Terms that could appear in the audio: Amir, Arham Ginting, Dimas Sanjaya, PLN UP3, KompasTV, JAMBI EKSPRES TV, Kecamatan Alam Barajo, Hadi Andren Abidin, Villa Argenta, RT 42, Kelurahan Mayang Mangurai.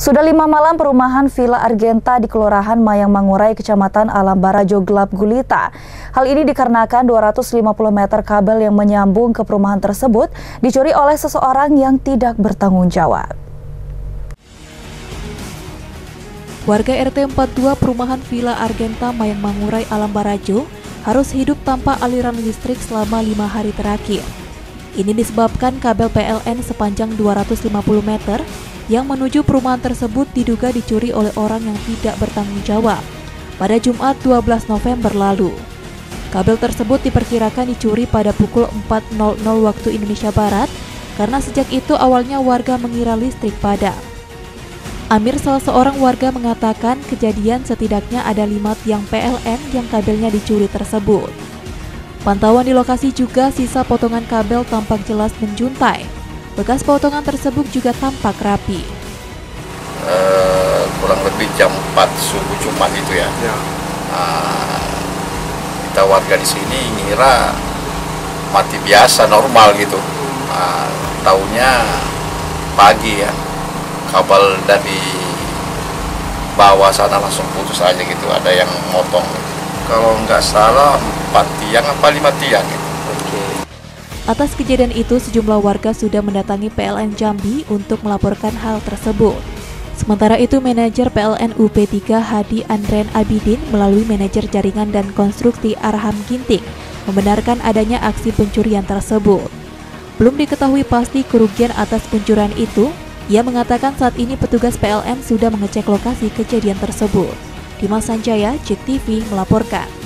Sudah 5 malam perumahan Villa Argenta di Kelurahan Mayang Mangurai, Kecamatan Alam Barajo gelap gulita. Hal ini dikarenakan 250 meter kabel yang menyambung ke perumahan tersebut dicuri oleh seseorang yang tidak bertanggung jawab. Warga RT 42 perumahan Villa Argenta Mayang Mangurai Alam Barajo harus hidup tanpa aliran listrik selama 5 hari terakhir. Ini disebabkan kabel PLN sepanjang 250 meter yang menuju perumahan tersebut diduga dicuri oleh orang yang tidak bertanggung jawab pada Jumat 12 November lalu. Kabel tersebut diperkirakan dicuri pada pukul 4.00 waktu Indonesia Barat karena sejak itu awalnya warga mengira listrik padam. Amir, salah seorang warga, mengatakan kejadian setidaknya ada 5 tiang PLN yang kabelnya dicuri tersebut. Pantauan di lokasi juga sisa potongan kabel tampak jelas menjuntai. Bekas potongan tersebut juga tampak rapi. Kurang lebih jam 4 subuh Jumat itu ya. Kita warga di sini ngira mati biasa, normal gitu. Tahunya pagi ya. Kabel dari bawah sana langsung putus aja gitu. Ada yang motong. Kalau nggak salah 4 tiang apa 5 tiang gitu. Okay. Atas kejadian itu sejumlah warga sudah mendatangi PLN Jambi untuk melaporkan hal tersebut. Sementara itu manajer PLN UP3 Hadi Andren Abidin melalui manajer jaringan dan konstruksi Arham Ginting membenarkan adanya aksi pencurian tersebut. Belum diketahui pasti kerugian atas pencurian itu. Ia mengatakan saat ini petugas PLN sudah mengecek lokasi kejadian tersebut. Dimas Sanjaya, JEK TV melaporkan.